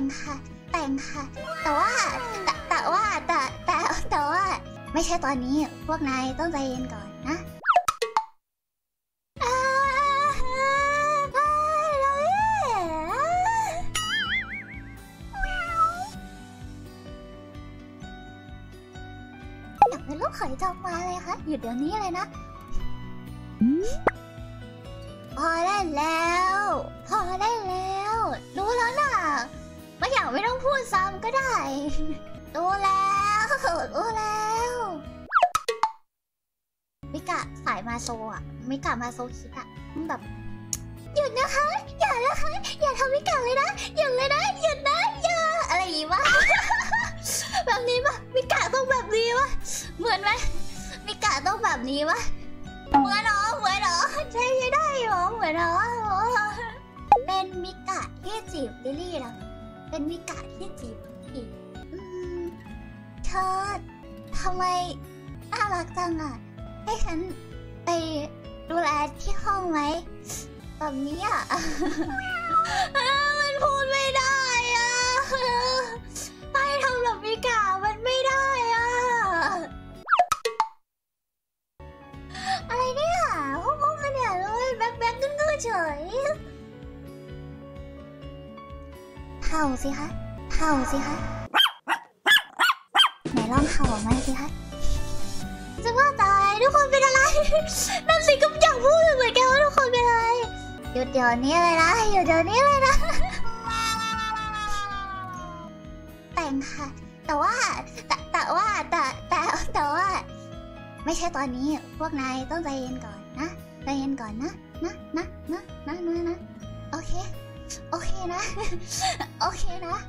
งค่ะแต่งค่ะแต่ว่าไม่ใช่ตอนนี้พวกนายต้องใจเย็นก่อนนะอยากเป็นลูกเขยจอมวานเลยค่ะหยุดเดี๋ยวนี้เลยนะพอได้แล้วรู้แล้วนะไม่อยากไม่ต้องพูดซ้ำก็ได้รู้แล้วมิกะสายมาโซะมิกะมาโซคิดอะแบบหยุดนะคะอย่านะคะอย่าทำมิกะเลยนะหยุดเลยนะหยุดนะอย่าอะไรอย่างงี้วะ แบบนี้วะมิกะต้องแบบนี้วะเหมือนไหมมิกะต้องแบบนี้วะเหมือนหรอใช่ได้หรอเหมือนหรอเป็นมิกะที่จีบลิลี่แล้วเป็นมิกะที่จีบอีกเธอทำไมน่ารักจังอ่ะให้ฉันไปดูแลที่ห้องไหมแบบนี้อ่ะ มันพูดไม่ได้อ่ะไปทำแบบมิกะมันไม่ได้อ่ะอะไรเนี่ยพวกมันเนี่ยเลยแบกกึ่งเฉยเห่าสิคะไหนลองเห่ามาสิคะจะว่าตายทุกคนเป็นอะไรนั่นสิก็อยากพูดเหมือนกันว่าทุกคนเป็นอะไรหยุดเดี๋ยวนี้เลยนะแต่งค่ะแต่ว่าไม่ใช่ตอนนี้พวกนายต้องใจเย็นก่อนนะใจเย็นก่อนนะโอเคนะ